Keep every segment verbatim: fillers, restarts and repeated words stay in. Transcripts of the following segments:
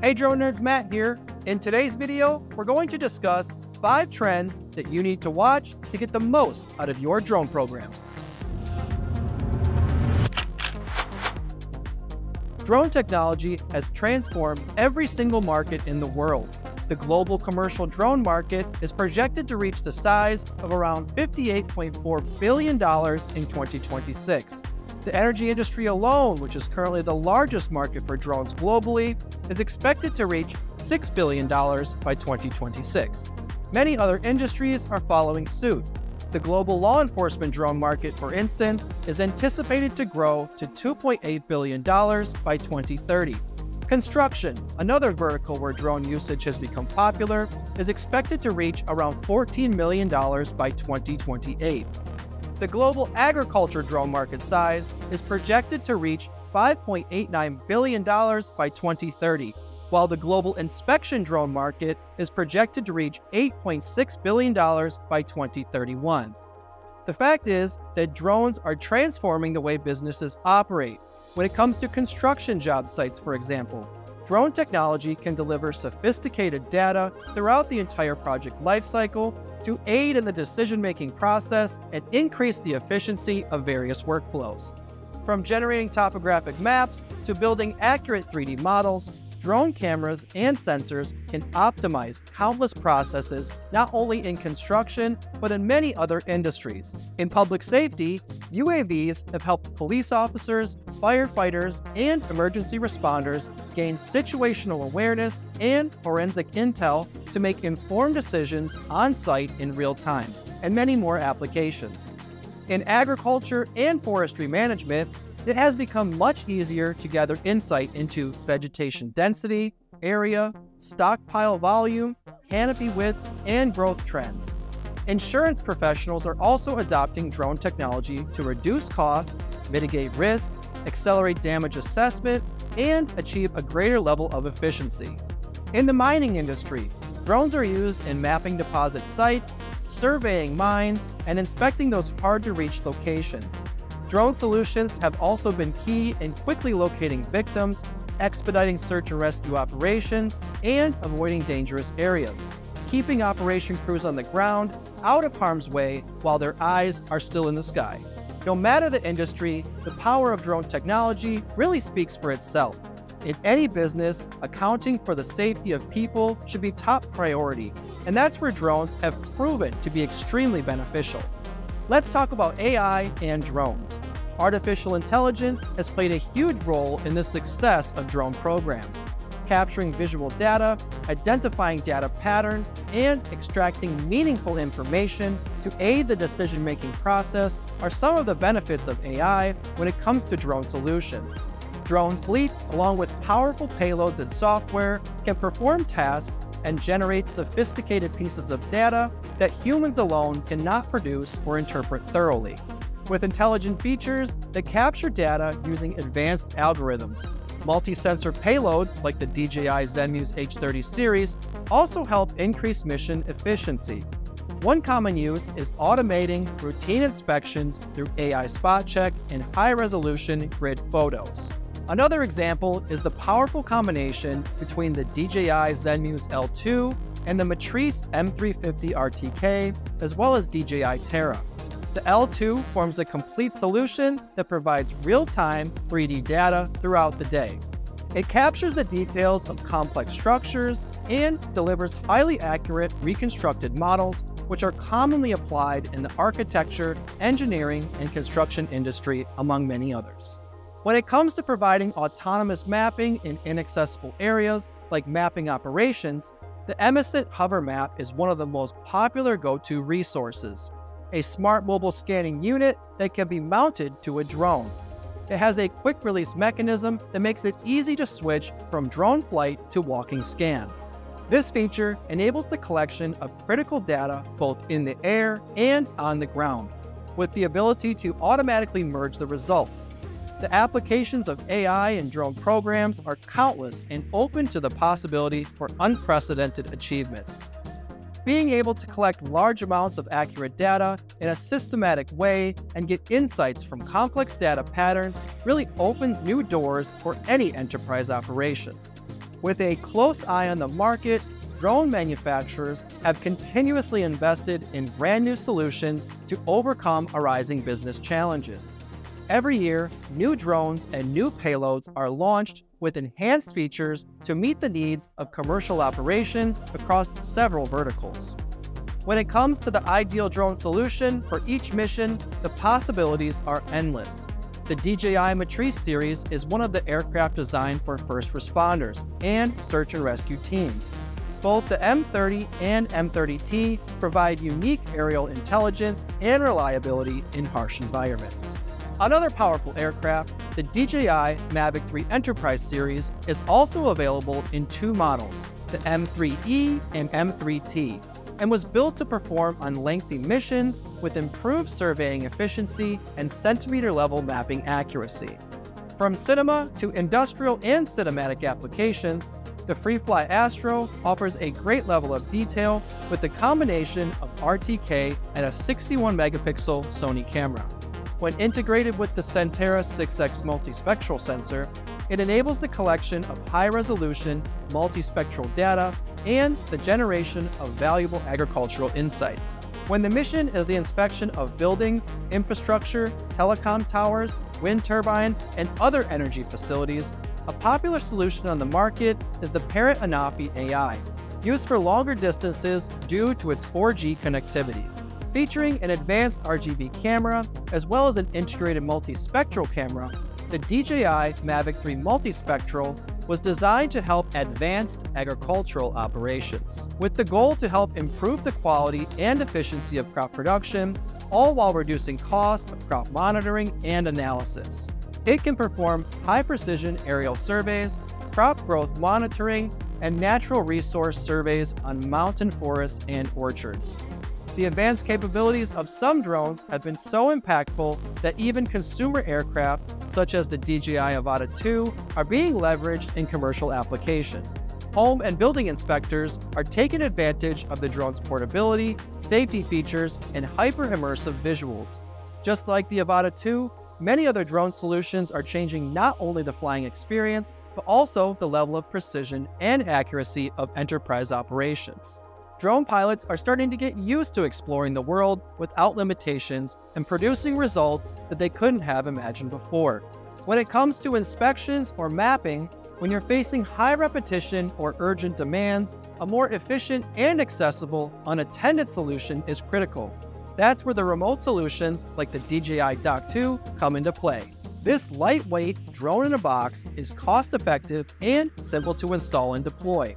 Hey DroneNerds, Matt here. In today's video, we're going to discuss five trends that you need to watch to get the most out of your drone program. Drone technology has transformed every single market in the world. The global commercial drone market is projected to reach the size of around fifty-eight point four billion dollars in twenty twenty-six. The energy industry alone, which is currently the largest market for drones globally, is expected to reach six billion dollars by twenty twenty-six. Many other industries are following suit. The global law enforcement drone market, for instance, is anticipated to grow to two point eight billion dollars by twenty thirty. Construction, another vertical where drone usage has become popular, is expected to reach around fourteen million dollars by twenty twenty-eight. The global agriculture drone market size is projected to reach five point eight nine billion dollars by twenty thirty, while the global inspection drone market is projected to reach eight point six billion dollars by twenty thirty-one. The fact is that drones are transforming the way businesses operate. When it comes to construction job sites, for example, drone technology can deliver sophisticated data throughout the entire project lifecycle to aid in the decision-making process and increase the efficiency of various workflows. From generating topographic maps to building accurate three D models, drone cameras and sensors can optimize countless processes, not only in construction, but in many other industries. In public safety, U A Vs have helped police officers, firefighters, and emergency responders gain situational awareness and forensic intel to make informed decisions on site in real time, and many more applications. In agriculture and forestry management, it has become much easier to gather insight into vegetation density, area, stockpile volume, canopy width, and growth trends. Insurance professionals are also adopting drone technology to reduce costs, mitigate risk, accelerate damage assessment, and achieve a greater level of efficiency. In the mining industry, drones are used in mapping deposit sites, surveying mines, and inspecting those hard-to-reach locations. Drone solutions have also been key in quickly locating victims, expediting search and rescue operations, and avoiding dangerous areas, keeping operation crews on the ground, out of harm's way, while their eyes are still in the sky. No matter the industry, the power of drone technology really speaks for itself. In any business, accounting for the safety of people should be top priority, and that's where drones have proven to be extremely beneficial. Let's talk about A I and drones. Artificial intelligence has played a huge role in the success of drone programs, capturing visual data, identifying data patterns, and extracting meaningful information to aid the decision-making process are some of the benefits of A I when it comes to drone solutions. Drone fleets, along with powerful payloads and software, can perform tasks and generate sophisticated pieces of data that humans alone cannot produce or interpret thoroughly. With intelligent features that capture data using advanced algorithms, multi-sensor payloads like the D J I Zenmuse H thirty series also help increase mission efficiency. One common use is automating routine inspections through A I spot check and high-resolution grid photos. Another example is the powerful combination between the D J I Zenmuse L two and the Matrice M three fifty R T K, as well as D J I Terra. The L two forms a complete solution that provides real-time three D data throughout the day. It captures the details of complex structures and delivers highly accurate reconstructed models, which are commonly applied in the architecture, engineering, and construction industry, among many others. When it comes to providing autonomous mapping in inaccessible areas like mapping operations, the Emesent Hovermap is one of the most popular go-to resources, a smart mobile scanning unit that can be mounted to a drone. It has a quick release mechanism that makes it easy to switch from drone flight to walking scan. This feature enables the collection of critical data both in the air and on the ground, with the ability to automatically merge the results. The applications of A I and drone programs are countless and open to the possibility for unprecedented achievements. Being able to collect large amounts of accurate data in a systematic way and get insights from complex data patterns really opens new doors for any enterprise operation. With a close eye on the market, drone manufacturers have continuously invested in brand new solutions to overcome arising business challenges. Every year, new drones and new payloads are launched with enhanced features to meet the needs of commercial operations across several verticals. When it comes to the ideal drone solution for each mission, the possibilities are endless. The D J I Matrice series is one of the aircraft designed for first responders and search and rescue teams. Both the M thirty and M thirty T provide unique aerial intelligence and reliability in harsh environments. Another powerful aircraft, the D J I Mavic three Enterprise series, is also available in two models, the M three E and M three T, and was built to perform on lengthy missions with improved surveying efficiency and centimeter-level mapping accuracy. From cinema to industrial and cinematic applications, the Freefly Astro offers a great level of detail with the combination of R T K and a sixty-one megapixel Sony camera. When integrated with the Sentera six X multispectral sensor, it enables the collection of high-resolution multispectral data and the generation of valuable agricultural insights. When the mission is the inspection of buildings, infrastructure, telecom towers, wind turbines, and other energy facilities, a popular solution on the market is the Parrot Anafi A I, used for longer distances due to its four G connectivity. Featuring an advanced R G B camera, as well as an integrated multispectral camera, the D J I Mavic three Multispectral was designed to help advanced agricultural operations, with the goal to help improve the quality and efficiency of crop production, all while reducing costs of crop monitoring and analysis. It can perform high-precision aerial surveys, crop growth monitoring, and natural resource surveys on mountain forests and orchards. The advanced capabilities of some drones have been so impactful that even consumer aircraft, such as the D J I Avata two, are being leveraged in commercial application. Home and building inspectors are taking advantage of the drone's portability, safety features, and hyper-immersive visuals. Just like the Avata two, many other drone solutions are changing not only the flying experience, but also the level of precision and accuracy of enterprise operations. Drone pilots are starting to get used to exploring the world without limitations and producing results that they couldn't have imagined before. When it comes to inspections or mapping, when you're facing high repetition or urgent demands, a more efficient and accessible unattended solution is critical. That's where the remote solutions like the D J I Dock two come into play. This lightweight drone-in-a-box is cost-effective and simple to install and deploy.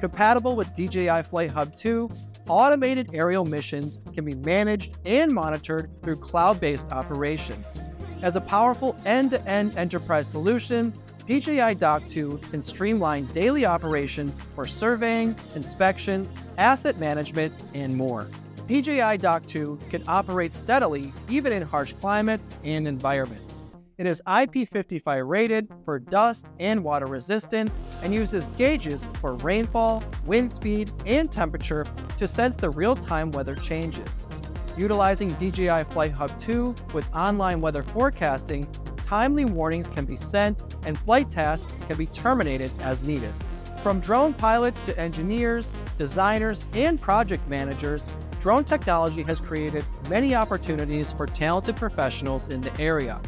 Compatible with D J I FlightHub two, automated aerial missions can be managed and monitored through cloud-based operations. As a powerful end-to-end enterprise solution, D J I Dock two can streamline daily operation for surveying, inspections, asset management, and more. D J I Dock two can operate steadily even in harsh climates and environments. It is I P fifty-five rated for dust and water resistance and uses gauges for rainfall, wind speed, and temperature to sense the real-time weather changes. Utilizing D J I FlightHub two with online weather forecasting, timely warnings can be sent and flight tasks can be terminated as needed. From drone pilots to engineers, designers, and project managers, drone technology has created many opportunities for talented professionals in the area.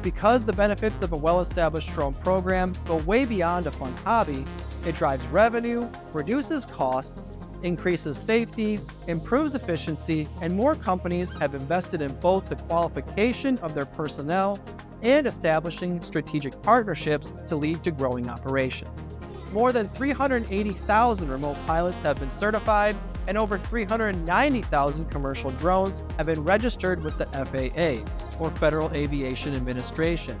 Because the benefits of a well-established drone program go way beyond a fun hobby, it drives revenue, reduces costs, increases safety, improves efficiency, and more companies have invested in both the qualification of their personnel and establishing strategic partnerships to lead to growing operations. More than three hundred eighty thousand remote pilots have been certified, and over three hundred ninety thousand commercial drones have been registered with the F A A, or Federal Aviation Administration.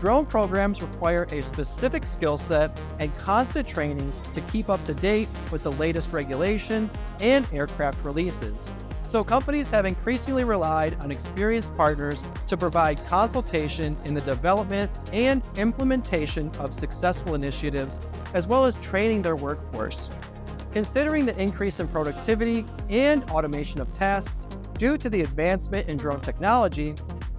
Drone programs require a specific skill set and constant training to keep up to date with the latest regulations and aircraft releases. So companies have increasingly relied on experienced partners to provide consultation in the development and implementation of successful initiatives, as well as training their workforce. Considering the increase in productivity and automation of tasks due to the advancement in drone technology,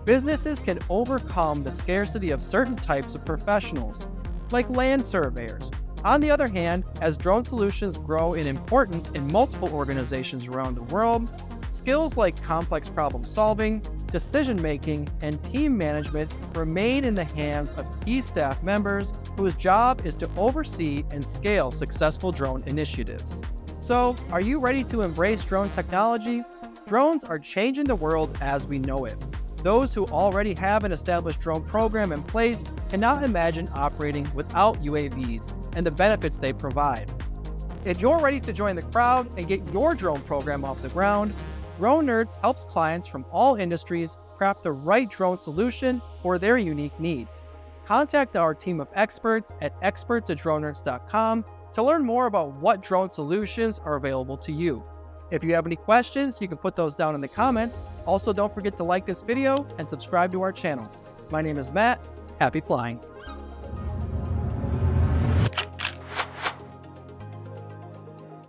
businesses can overcome the scarcity of certain types of professionals, like land surveyors, On the other hand, as drone solutions grow in importance in multiple organizations around the world, skills like complex problem solving, decision making, and team management remain in the hands of key staff members whose job is to oversee and scale successful drone initiatives. So, are you ready to embrace drone technology? Drones are changing the world as we know it. Those who already have an established drone program in place cannot imagine operating without U A Vs and the benefits they provide. If you're ready to join the crowd and get your drone program off the ground, DroneNerds helps clients from all industries craft the right drone solution for their unique needs. Contact our team of experts at experts at drone nerds dot com to learn more about what drone solutions are available to you. If you have any questions, you can put those down in the comments. Also, don't forget to like this video and subscribe to our channel. My name is Matt. Happy flying.